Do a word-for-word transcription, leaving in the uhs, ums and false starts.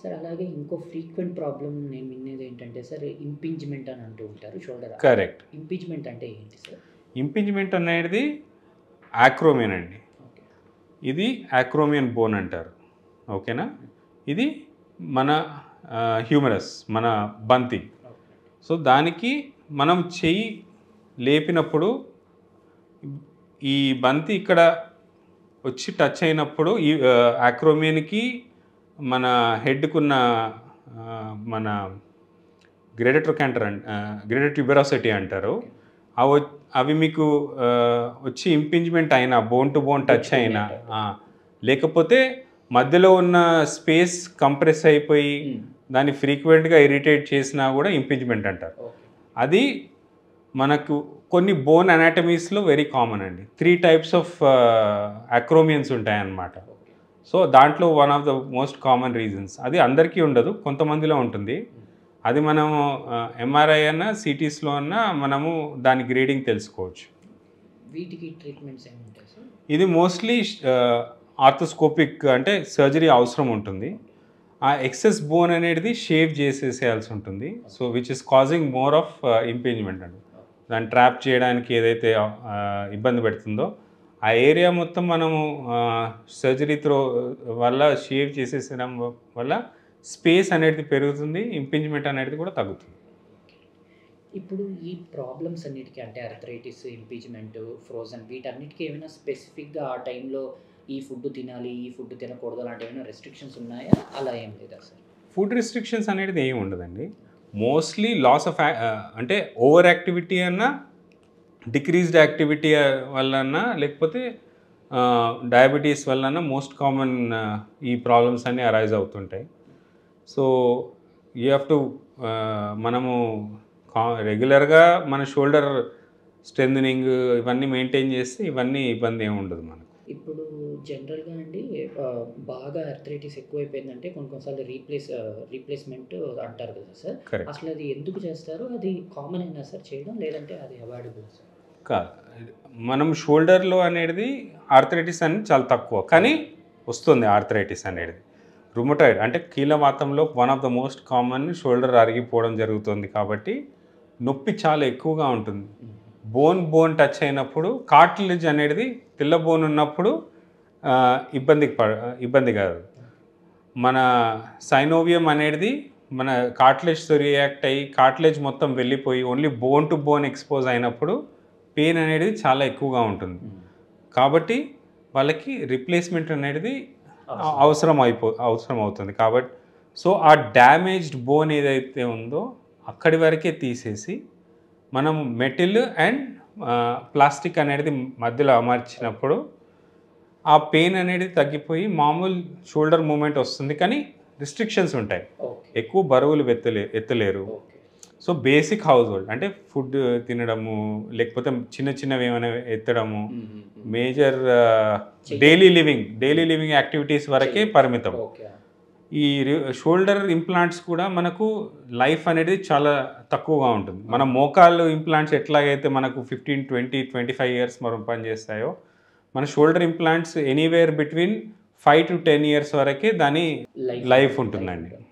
Sir అలాగే ఇంకో frequent problem నేను వినేది ఏంటంటే సార్ ఇంపింజ్మెంట్ అని అంటూ ఉంటారు షోల్డర్. కరెక్ట్. ఇంపింజ్మెంట్ అంటే ఏంటి సార్? ఇంపింజ్మెంట్ అనేది యాక్రోమియన్ అండి. ఇది యాక్రోమియన్ బోన్ అంటారు. ఓకేనా. ఇది మన హ్యూమరస్, మన బంతి. సో దానికి మనం చెయ్యి లేపినప్పుడు ఈ బంతి ఇక్కడ వచ్చి టచ్ అయినప్పుడు ఈ యాక్రోమియన్కి మన హెడ్కున్న మన గ్రేడేటర్ క్యాంటర్ గ్రేడేటర్ ట్యూబెరోసిటీ అంటారు, అవి అవి మీకు వచ్చి ఇంపింజ్మెంట్ అయినా, బోన్ టు బోన్ టచ్ అయినా, లేకపోతే మధ్యలో ఉన్న స్పేస్ కంప్రెస్ అయిపోయి దాన్ని ఫ్రీక్వెంట్గా ఇరిటేట్ చేసినా కూడా ఇంపింజ్మెంట్ అంటారు. అది మనకు కొన్ని బోన్ అనాటమీస్లో వెరీ కామన్ అండి. త్రీ టైప్స్ ఆఫ్ అక్రోమియన్స్ ఉంటాయన్నమాట. సో దాంట్లో one of the most common reasons, అది అందరికీ ఉండదు, కొంతమందిలో ఉంటుంది. అది మనము ఎంఆర్ఐ అన్న సిటీస్లో అన్న మనము దాని గ్రేడింగ్ తెలుసుకోవచ్చు. వీటికి ట్రీట్మెంట్స్ ఏమి ఉంటాయి సార్? ఇది మోస్ట్లీ ఆర్థోస్కోపిక్, అంటే సర్జరీ అవసరం ఉంటుంది. ఆ ఎక్సెస్ బోన్ అనేది షేవ్ చేసేసేయాల్సి ఉంటుంది. So which is causing more of impingement అండి. దాన్ని ట్రాప్ చేయడానికి ఏదైతే ఇబ్బంది పెడుతుందో ఆ ఏరియా మొత్తం మనము సర్జరీ త్రో వల్ల షేవ్ చేసేసడం వల్ల స్పేస్ అనేది పెరుగుతుంది, ఇంపింజ్మెంట్ అనేది కూడా తగ్గుతుంది. ఇప్పుడు ఈ ప్రాబ్లమ్స్ అన్నిటికీ, అంటే ఆర్థరైటిస్, ఇంపింజ్మెంట్, ఫ్రోజన్, వీటన్నిటికీ ఏమైనా స్పెసిఫిక్గా ఆ టైంలో ఈ ఫుడ్ తినాలి, ఈ ఫుడ్ తినకూడదు అలాంటి ఏమైనా రెస్ట్రిక్షన్స్ ఉన్నాయా? అలా ఏం లేదా సార్? ఫుడ్ రెస్ట్రిక్షన్స్ అనేది ఏమి ఉండదండి. మోస్ట్లీ లాస్ ఆఫ్ అంటే ఓవర్ యాక్టివిటీ అన్నా, డిక్రీజ్డ్ యాక్టివిటీ వల్లన్నా, లేకపోతే డయాబెటీస్ వల్లన్నా మోస్ట్ కామన్ ఈ ప్రాబ్లమ్స్ అన్నీ అరైజ్ అవుతుంటాయి. సో యూ హ్యావ్ టు మనము రెగ్యులర్గా మన షోల్డర్ స్ట్రెంథనింగ్ ఇవన్నీ మెయింటైన్ చేస్తే ఇవన్నీ ఇబ్బంది ఏమి ఉండదు మనకు. ఇప్పుడు జనరల్గా అండి బాగా ఆర్థరైటిస్ ఎక్కువైపోయిందంటే కొన్ని కొన్నిసార్లు రీప్లేస్ రీప్లేస్మెంట్ అంటారు కదా సార్, అసలు అది ఎందుకు చేస్తారు? అది కామన్ అయినా సార్ చేయడం, లేదంటే అది అవాయిడబుల్ సార్? కాదు, మనం షోల్డర్లో అనేది ఆర్థరైటిస్ అనేది చాలా తక్కువ, కానీ వస్తుంది ఆర్థరైటిస్ అనేది. రుమటాయిడ్ అంటే కీళ్ళవాతంలో one of the most common, shoulder అరిగిపోవడం జరుగుతుంది కాబట్టి నొప్పి చాలా ఎక్కువగా ఉంటుంది. బోన్ బోన్ టచ్ అయినప్పుడు కార్టిలేజ్ అనేది తెల్ల బోన్ ఉన్నప్పుడు ఇబ్బంది పడ ఇబ్బంది కాదు. మన సైనోవియం అనేది మన కార్టిలేజ్తో రియాక్ట్ అయ్యి కార్టిలేజ్ మొత్తం వెళ్ళిపోయి only bone to bone expose అయినప్పుడు పెయిన్ అనేది చాలా ఎక్కువగా ఉంటుంది. కాబట్టి వాళ్ళకి రిప్లేస్మెంట్ అనేది అవసరం అయిపో అవసరం అవుతుంది. కాబట్టి సో ఆ డ్యామేజ్డ్ బోన్ ఏదైతే ఉందో అక్కడి వరకే తీసేసి మనం మెటల్ అండ్ ప్లాస్టిక్ అనేది మధ్యలో అమర్చినప్పుడు ఆ పెయిన్ అనేది తగ్గిపోయి మామూలు షోల్డర్ మూమెంట్ వస్తుంది. కానీ రిస్ట్రిక్షన్స్ ఉంటాయి, ఎక్కువ బరువులు ఎత్తలే ఎత్తలేరు సో బేసిక్ హౌస్ హోల్డ్ అంటే ఫుడ్ తినడము, లేకపోతే చిన్న చిన్నవి ఏమైనా ఎత్తడము, major daily living daily living activities వరకే పరిమితం. ఈ షోల్డర్ ఇంప్లాంట్స్ కూడా మనకు లైఫ్ అనేది చాలా తక్కువగా ఉంటుంది. మన మోకాళ్ళు ఇంప్లాంట్స్ ఎట్లాగైతే మనకు fifteen twenty twenty five years మనం పనిచేస్తాయో, మన shoulder implants anywhere between five to ten years వరకే దాని లైఫ్ ఉంటుందండి.